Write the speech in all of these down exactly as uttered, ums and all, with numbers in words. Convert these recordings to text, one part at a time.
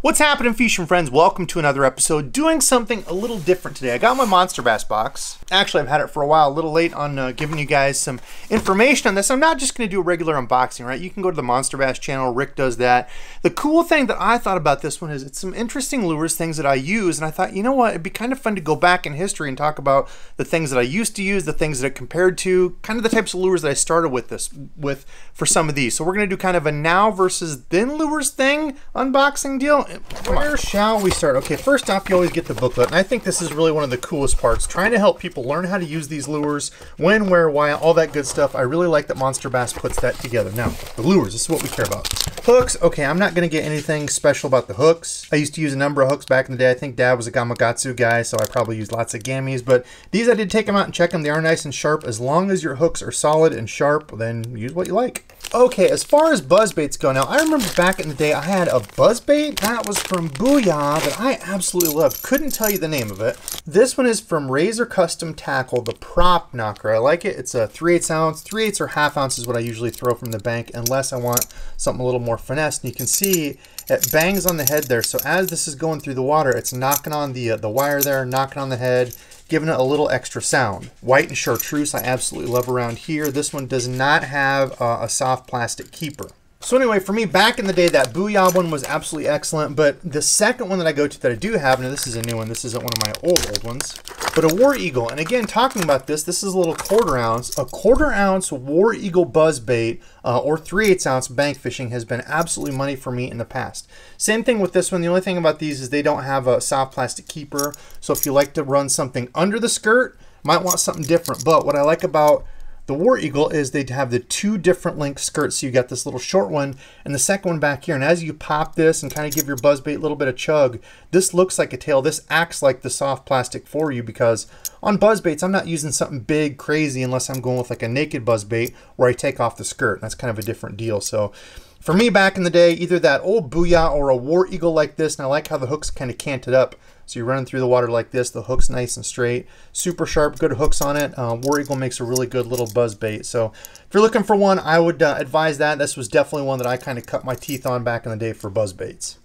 What's happening, fish and friends? Welcome to another episode. Doing something a little different today. I got my Monster Bass box. Actually, I've had it for a while. A little late on uh, giving you guys some information on this. I'm not just going to do a regular unboxing, right? You can go to the Monster Bass channel. Rick does that. The cool thing that I thought about this one is it's some interesting lures, things that I use, and I thought, you know what? It'd be kind of fun to go back in history and talk about the things that I used to use, the things that it compared to, kind of the types of lures that I started with this with for some of these. So we're going to do kind of a now versus then lures thing unboxing deal. Where shall we start? Okay, first off, you always get the booklet, and I think this is really one of the coolest parts, trying to help people learn how to use these lures, when, where, why, all that good stuff. I really like that Monster Bass puts that together. Now, the lures, this is what we care about. Hooks, okay, I'm not going to get anything special about the hooks. I used to use a number of hooks back in the day. I think Dad was a Gamagatsu guy, so I probably used lots of gammies, but these I did take them out and check them. They are nice and sharp. As long as your hooks are solid and sharp, then use what you like. Okay, as far as buzz baits go, now I remember back in the day I had a buzz bait that was from Booyah that I absolutely loved. Couldn't tell you the name of it. This one is from Razor Custom Tackle, the prop knocker. I like it. It's a three eighths ounce. three eighths or half ounce is what I usually throw from the bank unless I want something a little more finesse. And you can see it bangs on the head there. So as this is going through the water, it's knocking on the, uh, the wire there, knocking on the head, giving it a little extra sound. White and chartreuse, I absolutely love around here. This one does not have uh, a soft plastic keeper. So anyway, for me, back in the day, that Booyah one was absolutely excellent, but the second one that I go to that I do have, now this is a new one, this isn't one of my old, old ones, but a War Eagle. And again, talking about this, this is a little quarter ounce. A quarter ounce War Eagle buzz bait uh, or three eighths ounce bank fishing has been absolutely money for me in the past. Same thing with this one. The only thing about these is they don't have a soft plastic keeper. So if you like to run something under the skirt, might want something different. But what I like about the War Eagle is they'd have the two different length skirts. So you got this little short one and the second one back here. And as you pop this and kind of give your buzzbait a little bit of chug, this looks like a tail. This acts like the soft plastic for you, because on buzzbaits, I'm not using something big, crazy, unless I'm going with like a naked buzzbait where I take off the skirt. And that's kind of a different deal. So for me back in the day, either that old Booyah or a War Eagle like this. And I like how the hook's kind of canted up. So you're running through the water like this, the hook's nice and straight, super sharp, good hooks on it. Uh, War Eagle makes a really good little buzz bait. So if you're looking for one, I would uh, advise that. This was definitely one that I kind of cut my teeth on back in the day for buzz baits.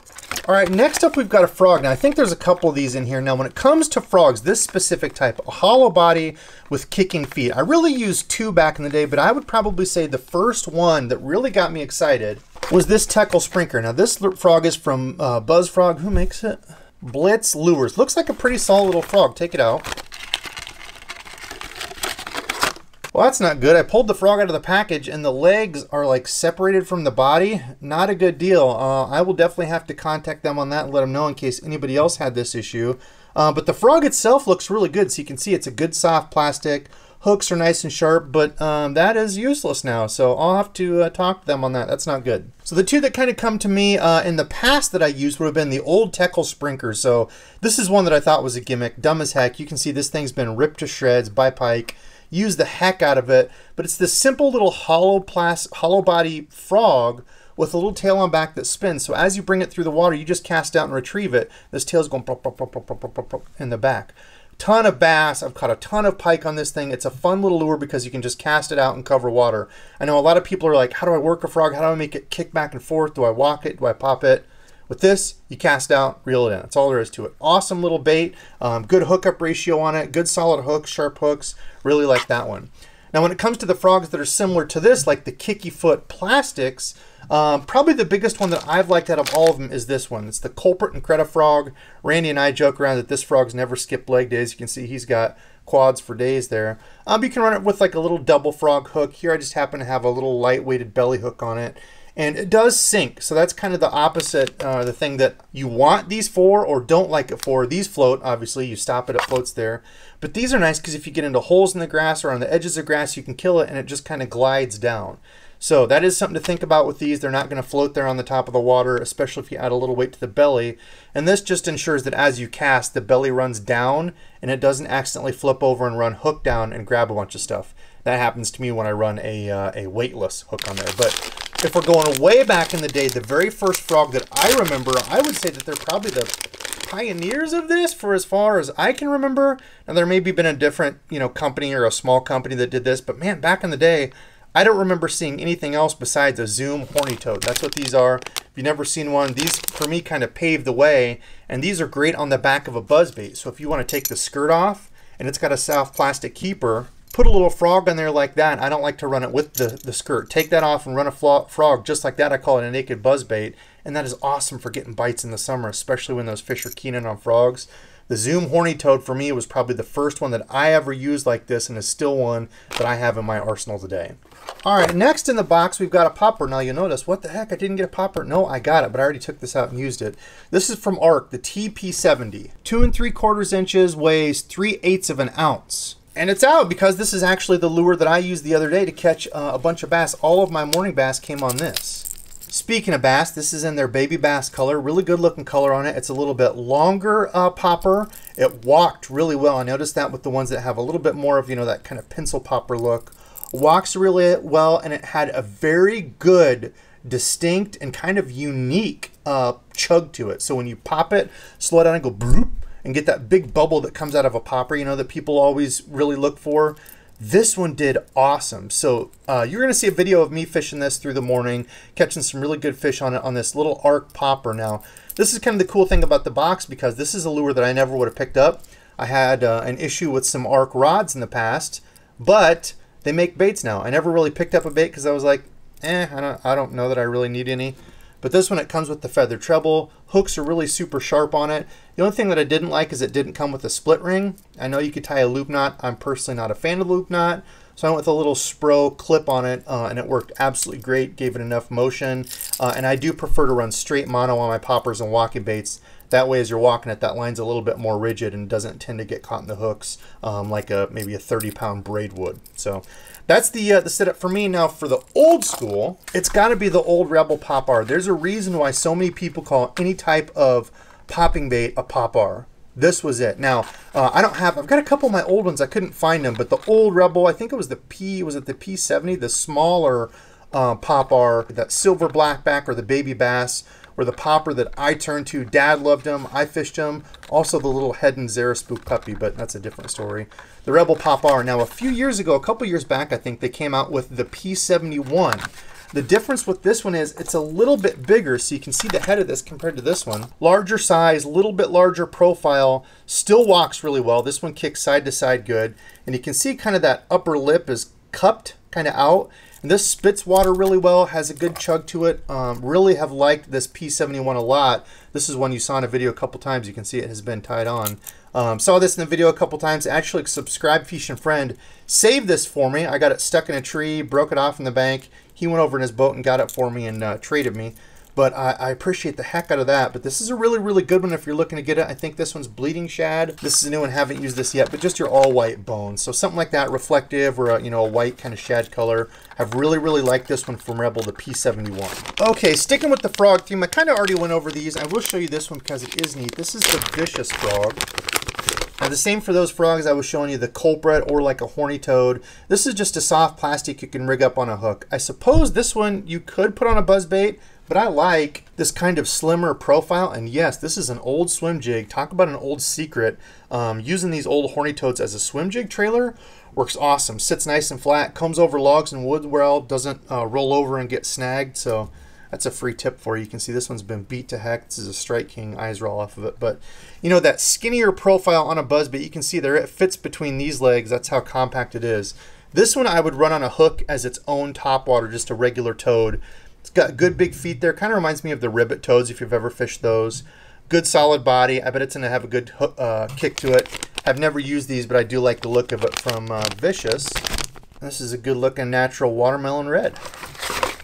All right, next up we've got a frog. Now I think there's a couple of these in here. Now when it comes to frogs, this specific type, a hollow body with kicking feet. I really used two back in the day, but I would probably say the first one that really got me excited was this Teckel Sprinker. Now this frog is from uh, BuzzFrog. Who makes it? Blitz Lures. Looks like a pretty solid little frog. Take it out. Well, that's not good. I pulled the frog out of the package and the legs are like separated from the body. Not a good deal. Uh, I will definitely have to contact them on that and let them know in case anybody else had this issue. Uh, but the frog itself looks really good. So you can see it's a good soft plastic. Hooks are nice and sharp, but um, that is useless now. So I'll have to uh, talk to them on that. That's not good. So the two that kind of come to me uh, in the past that I used would have been the old Teckel Sprinker. So this is one that I thought was a gimmick, dumb as heck. You can see this thing's been ripped to shreds by pike. Used the heck out of it, but it's this simple little hollow plas hollow body frog with a little tail on back that spins. So as you bring it through the water, you just cast out and retrieve it. This tail's going pop, pop, pop, pop, pop, pop, pop, in the back. Ton of bass. I've caught a ton of pike on this thing. It's a fun little lure because you can just cast it out and cover water. I know a lot of people are like, how do I work a frog? How do I make it kick back and forth? Do I walk it? Do I pop it? With this, you cast out, reel it in. That's all there is to it. Awesome little bait. Um, good hookup ratio on it. Good solid hooks, sharp hooks. Really like that one. Now, when it comes to the frogs that are similar to this, like the Kicky Foot Plastics, um, probably the biggest one that I've liked out of all of them is this one. It's the Culprit Incredifrog. Randy and I joke around that this frog's never skipped leg days. You can see he's got quads for days there. Um, you can run it with like a little double frog hook. Here I just happen to have a little light-weighted belly hook on it. And it does sink, so that's kind of the opposite, uh, the thing that you want these for or don't like it for. These float, obviously. You stop it, it floats there. But these are nice because if you get into holes in the grass or on the edges of grass, you can kill it, and it just kind of glides down. So that is something to think about with these. They're not going to float there on the top of the water, especially if you add a little weight to the belly. And this just ensures that as you cast, the belly runs down, and it doesn't accidentally flip over and run hook down and grab a bunch of stuff. That happens to me when I run a, uh, a weightless hook on there. But if we're going way back in the day, the very first frog that I remember, I would say that they're probably the pioneers of this for as far as I can remember. Now, there may be been a different, you know, company or a small company that did this, but man, back in the day, I don't remember seeing anything else besides a Zoom horny toad. That's what these are. If you've never seen one, these for me kind of paved the way, and these are great on the back of a buzz bait. So if you want to take the skirt off and it's got a soft plastic keeper, put a little frog on there like that. I don't like to run it with the, the skirt. Take that off and run a frog just like that. I call it a naked buzz bait, and that is awesome for getting bites in the summer, especially when those fish are keen in on frogs. The Zoom horny toad for me was probably the first one that I ever used like this, and is still one that I have in my arsenal today. All right, next in the box, we've got a popper. Now you'll notice, what the heck, I didn't get a popper. No, I got it, but I already took this out and used it. This is from Arc, the T P seventy. Two and three quarters inches, weighs three eighths of an ounce. And it's out because this is actually the lure that I used the other day to catch uh, a bunch of bass. All of my morning bass came on this. Speaking of bass, this is in their baby bass color. Really good looking color on it. It's a little bit longer uh, popper. It walked really well. I noticed that with the ones that have a little bit more of, you know, that kind of pencil popper look. Walks really well, and it had a very good, distinct, and kind of unique uh, chug to it. So when you pop it, slow down and go bloop, and get that big bubble that comes out of a popper, you know, that people always really look for. This one did awesome. So uh, you're gonna see a video of me fishing this through the morning, catching some really good fish on it on this little Arc popper. Now, this is kind of the cool thing about the box, because this is a lure that I never would have picked up. I had uh, an issue with some Arc rods in the past, but they make baits now. I never really picked up a bait because I was like, eh, I don't, I don't know that I really need any. But this one, it comes with the feather treble. Hooks are really super sharp on it. The only thing that I didn't like is it didn't come with a split ring. I know you could tie a loop knot. I'm personally not a fan of loop knot. So I went with a little Spro clip on it, uh, and it worked absolutely great. Gave it enough motion. Uh, and I do prefer to run straight mono on my poppers and walking baits. That way, as you're walking it, that line's a little bit more rigid and doesn't tend to get caught in the hooks um, like a maybe a thirty pound braid would. So that's the uh, the setup for me. Now for the old school, it's gotta be the old Rebel Pop R. There's a reason why so many people call any type of popping bait a Pop R. This was it. Now, uh, I don't have, I've got a couple of my old ones, I couldn't find them, but the old Rebel, I think it was the P, was it the P seventy, the smaller uh, Pop R, that silver blackback or the baby bass, were the popper that I turned to. Dad loved them, I fished them. Also the little head and Zara spook puppy, but that's a different story. The Rebel Pop R. Now a few years ago, a couple years back, I think they came out with the P seventy-one. The difference with this one is it's a little bit bigger, so you can see the head of this compared to this one. Larger size, little bit larger profile, still walks really well. This one kicks side to side good. And you can see kind of that upper lip is cupped kind of out. And this spits water really well, has a good chug to it. Um, really have liked this P seventy-one a lot. This is one you saw in a video a couple times. You can see it has been tied on. Um, saw this in the video a couple times. Actually, Subscribe Fish and Friend saved this for me. I got it stuck in a tree, broke it off in the bank. He went over in his boat and got it for me and uh, traded me. But I, I appreciate the heck out of that. But this is a really, really good one if you're looking to get it. I think this one's Bleeding Shad. This is a new one, haven't used this yet, but just your all white bone. So something like that, reflective or a, you know, a white kind of shad color. I've really, really liked this one from Rebel, the P seventy-one. Okay, sticking with the frog theme, I kind of already went over these. I will show you this one because it is neat. This is the Vicious Frog. Now the same for those frogs I was showing you, the culprit or like a horny toad. This is just a soft plastic you can rig up on a hook. I suppose this one you could put on a buzzbait, but I like this kind of slimmer profile. And yes, this is an old swim jig. Talk about an old secret. Um, using these old horny toads as a swim jig trailer works awesome. Sits nice and flat, comes over logs and wood well, doesn't uh, roll over and get snagged. So that's a free tip for you. You can see this one's been beat to heck. This is a Strike King, eyes roll off of it. But you know, that skinnier profile on a buzzbait, you can see there it fits between these legs. That's how compact it is. This one I would run on a hook as its own topwater, just a regular toad. It's got good big feet there. Kind of reminds me of the Ribbit Toads if you've ever fished those. Good solid body. I bet it's going to have a good hook, uh, kick to it. I've never used these, but I do like the look of it from uh, Vicious. This is a good looking natural watermelon red.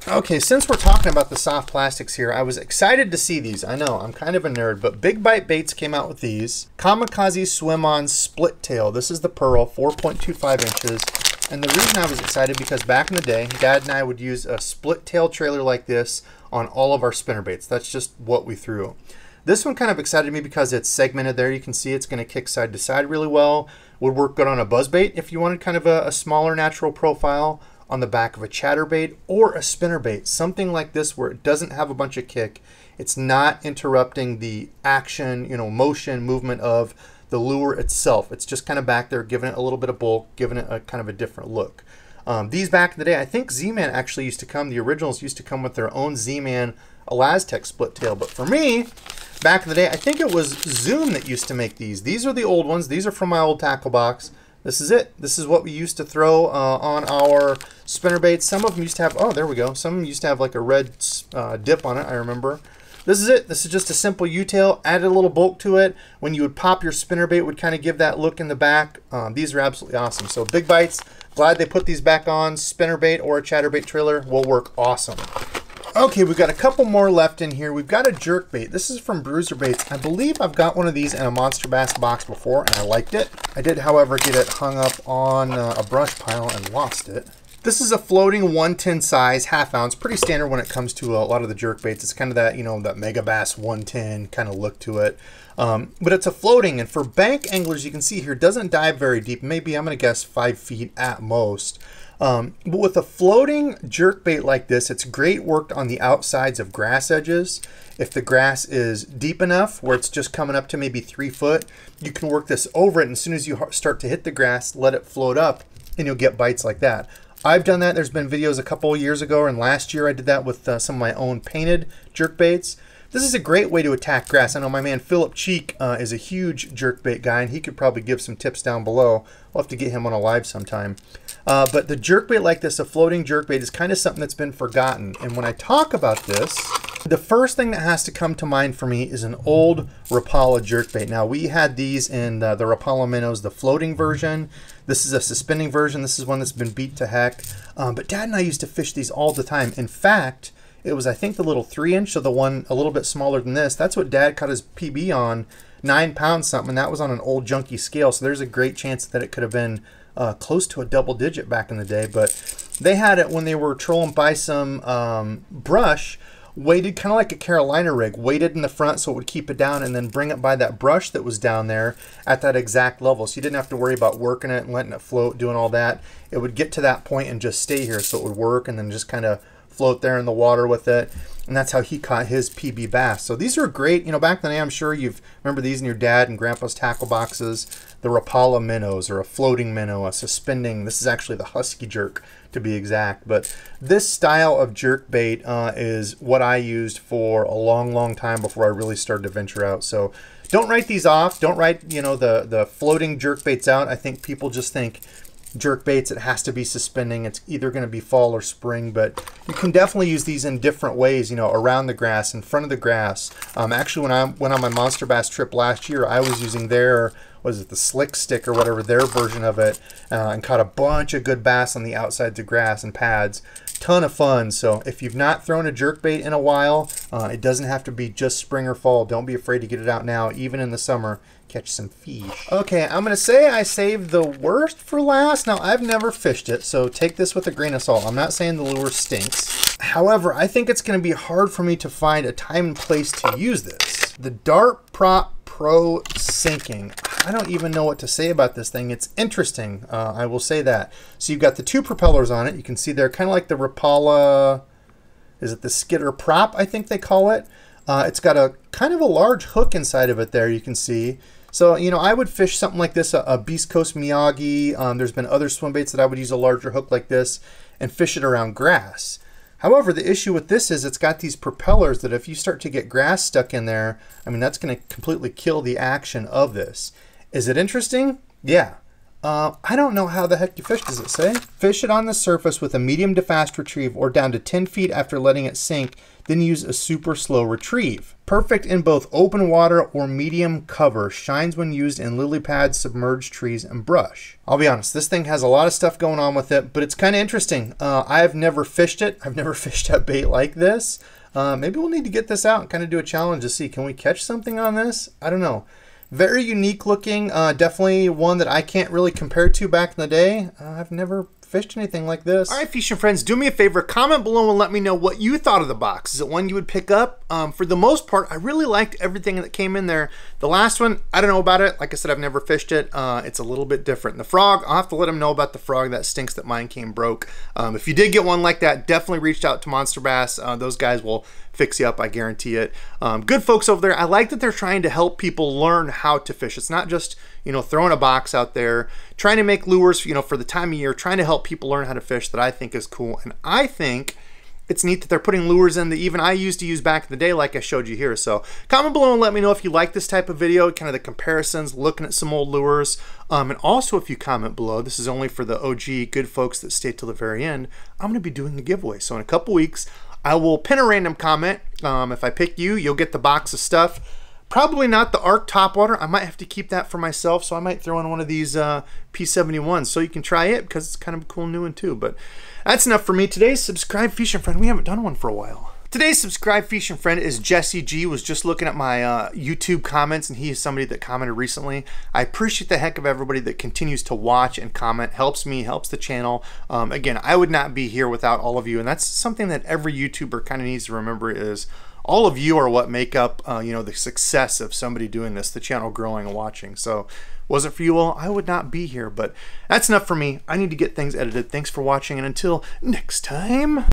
Okay, since we're talking about the soft plastics here, I was excited to see these. I know, I'm kind of a nerd, but Big Bite Baits came out with these. Kamikaze Swim On Split Tail. This is the Pearl, four point two five inches. And the reason I was excited, because back in the day, Dad and I would use a split tail trailer like this on all of our spinnerbaits. That's just what we threw. This one kind of excited me because it's segmented there. You can see it's going to kick side to side really well. Would work good on a buzzbait if you wanted kind of a, a smaller natural profile on the back of a chatterbait or a spinnerbait. Something like this where it doesn't have a bunch of kick. It's not interrupting the action, you know, motion, movement of the lure itself. It's just kind of back there, giving it a little bit of bulk, giving it a kind of a different look. Um, these back in the day, I think Z-Man actually used to come, the originals used to come with their own Z-Man Elaztec split tail. But for me, back in the day, I think it was Zoom that used to make these. These are the old ones. These are from my old tackle box. This is it. This is what we used to throw uh, on our spinnerbaits. Some of them used to have, oh, there we go. Some of them used to have like a red uh, dip on it, I remember. This is it. This is just a simple U-tail. Added a little bulk to it. When you would pop your spinnerbait, it would kind of give that look in the back. Um, these are absolutely awesome. So Big Bites, glad they put these back on. Spinnerbait or a chatterbait trailer will work awesome. Okay, we've got a couple more left in here. We've got a jerkbait. This is from Bruiser Baits. I believe I've got one of these in a Monster Bass box before, and I liked it. I did, however, get it hung up on uh, a brush pile and lost it. This is a floating one ten size, half ounce. Pretty standard when it comes to a lot of the jerkbaits. It's kind of that, you know, that Megabass one ten kind of look to it. Um, but it's a floating, and for bank anglers, you can see here, doesn't dive very deep. Maybe, I'm going to guess, five feet at most. Um, but with a floating jerkbait like this, it's great worked on the outsides of grass edges. If the grass is deep enough where it's just coming up to maybe three foot, you can work this over it. And as soon as you start to hit the grass, let it float up and you'll get bites like that. I've done that. There's been videos a couple of years ago, and last year I did that with uh, some of my own painted jerkbaits. This is a great way to attack grass. I know my man Phillip Cheek uh, is a huge jerkbait guy, and he could probably give some tips down below. I'll have to get him on a live sometime. Uh, but the jerkbait like this, a floating jerkbait, is kind of something that's been forgotten. And when I talk about this, the first thing that has to come to mind for me is an old Rapala jerkbait. Now, we had these in uh, the Rapala Minnows, the floating version. This is a suspending version. This is one that's been beat to heck. Um, but Dad and I used to fish these all the time. In fact, it was, I think, the little three inch, so the one a little bit smaller than this. That's what Dad caught his P B on, nine pounds something, and that was on an old junky scale. So there's a great chance that it could have been uh, close to a double digit back in the day. But they had it when they were trolling by some um, brush, weighted kind of like a Carolina rig, weighted in the front so it would keep it down, and then bring it by that brush that was down there at that exact level. So you didn't have to worry about working it and letting it float, doing all that. It would get to that point and just stay here, so it would work and then just kind of float there in the water with it. And that's how he caught his P B bass. So these are great. You know, back in the day, I'm sure you've remember these in your dad and grandpa's tackle boxes, the Rapala minnows, or a floating minnow, a suspending. This is actually the Husky Jerk to be exact. But this style of jerk bait uh, is what I used for a long, long time before I really started to venture out. So don't write these off. Don't write, you know, the, the floating jerk baits out. I think people just think jerk baits, it has to be suspending. It's either going to be fall or spring, but you can definitely use these in different ways, you know, around the grass, in front of the grass. Um, actually, when I went on my Monster Bass trip last year, I was using their, was it the Slick Stick or whatever, their version of it, uh, and caught a bunch of good bass on the outsides of grass and pads. Ton of fun. So if you've not thrown a jerkbait in a while, uh, it doesn't have to be just spring or fall. Don't be afraid to get it out now, even in the summer. Catch some fish. Okay, I'm gonna say I saved the worst for last. Now, I've never fished it, so take this with a grain of salt. I'm not saying the lure stinks. However, I think it's gonna be hard for me to find a time and place to use this. The Dart Prop Pro Sinking. I don't even know what to say about this thing. It's interesting, uh, I will say that. So you've got the two propellers on it. You can see they're kind of like the Rapala, is it the Skitter Prop, I think they call it. Uh, it's got a kind of a large hook inside of it there, you can see. So, you know, I would fish something like this, a, a Beast Coast Miyagi. Um, there's been other swim baits that I would use a larger hook like this and fish it around grass. However, the issue with this is it's got these propellers that if you start to get grass stuck in there, I mean, that's going to completely kill the action of this. Is it interesting? Yeah. Uh, I don't know how the heck you fish, does it say? Fish it on the surface with a medium to fast retrieve or down to ten feet after letting it sink, then use a super slow retrieve. Perfect in both open water or medium cover. Shines when used in lily pads, submerged trees, and brush. I'll be honest, this thing has a lot of stuff going on with it, but it's kind of interesting. Uh, I've never fished it. I've never fished a bait like this. Uh, maybe we'll need to get this out and kind of do a challenge to see, can we catch something on this? I don't know. Very unique looking, uh, definitely one that I can't really compare to back in the day. Uh, I've never fished anything like this. All right, fishing friends, do me a favor, comment below and let me know what you thought of the box. Is it one you would pick up? Um, for the most part, I really liked everything that came in there. The last one, I don't know about it. Like I said, I've never fished it. Uh, it's a little bit different. The frog, I'll have to let him know about the frog. That stinks that mine came broke. Um, if you did get one like that, definitely reach out to Monster Bass. Uh, those guys will fix you up, I guarantee it. Um, good folks over there. I like that they're trying to help people learn how to fish. It's not just, you know, throwing a box out there, trying to make lures, you know, for the time of year, trying to help people learn how to fish, that I think is cool. And I think it's neat that they're putting lures in that even I used to use back in the day, like I showed you here. So comment below and let me know if you like this type of video, kind of the comparisons, looking at some old lures. Um, and also if you comment below, this is only for the O G good folks that stay till the very end, I'm gonna be doing a giveaway. So in a couple weeks, I will pin a random comment. Um, if I pick you, you'll get the box of stuff. Probably not the Arc topwater. I might have to keep that for myself, so I might throw in one of these uh, P seventy-ones. So you can try it because it's kind of a cool new one too. But that's enough for me. Today's Subscribe Fish and Friend, we haven't done one for a while. Today's Subscribe Fish and Friend is Jesse G. Was just looking at my uh, YouTube comments, and he is somebody that commented recently. I appreciate the heck of everybody that continues to watch and comment. Helps me, helps the channel. Um, again, I would not be here without all of you, and that's something that every YouTuber kind of needs to remember is all of you are what make up uh, you know, the success of somebody doing this, the channel growing and watching. So wasn't for you all, I would not be here, but that's enough for me. I need to get things edited. Thanks for watching, and until next time.